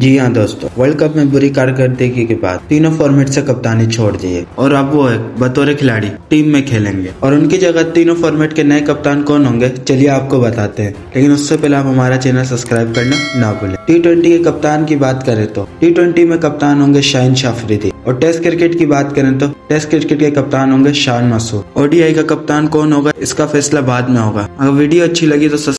जी हाँ दोस्तों, world cup में बुरी कारकर्दगी के बाद तीनों फॉर्मेट से कप्तानी छोड़ दी है और अब वो एक बतौर खिलाड़ी टीम में खेलेंगे और उनकी जगह तीनों फॉर्मेट के नए कप्तान कौन होंगे चलिए आपको बताते हैं, लेकिन उससे पहले आप हमारा चैनल सब्सक्राइब करना ना भूलें। T20 के कप्तान की बात करें तो T20 में कप्तान होंगे शाहीन शाह अफरीदी और टेस्ट क्रिकेट की बात करें तो टेस्ट क्रिकेट के कप्तान होंगे शान मसूद। ODI का कप्तान कौन होगा इसका फैसला बाद में होगा। अगर वीडियो अच्छी लगी तो